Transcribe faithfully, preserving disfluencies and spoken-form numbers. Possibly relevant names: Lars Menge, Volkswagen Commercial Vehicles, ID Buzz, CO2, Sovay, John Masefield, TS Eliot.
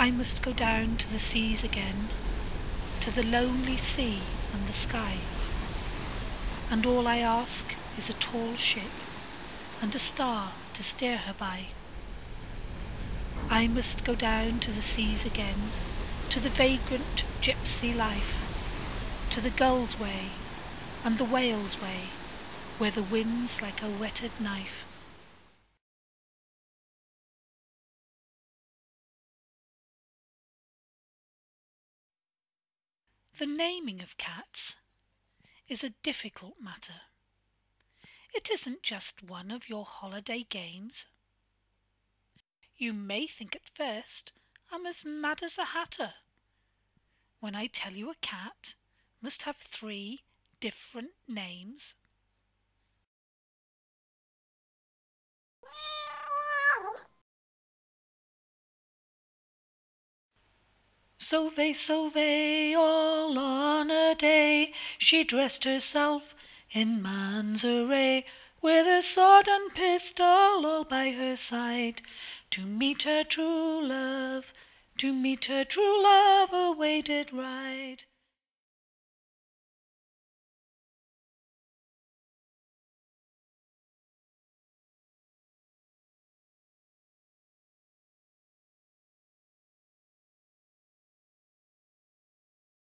I must go down to the seas again, to the lonely sea and the sky. And all I ask is a tall ship, and a star to steer her by. I must go down to the seas again, to the vagrant gypsy life, to the gull's way, and the whale's way, where the wind's like a whetted knife. The naming of cats is a difficult matter. It isn't just one of your holiday games. You may think at first I'm as mad as a hatter when I tell you a cat must have three different names. Sovay, Sovay, all on a day, she dressed herself in man's array, with a sword and pistol all by her side, to meet her true love, to meet her true love away did ride.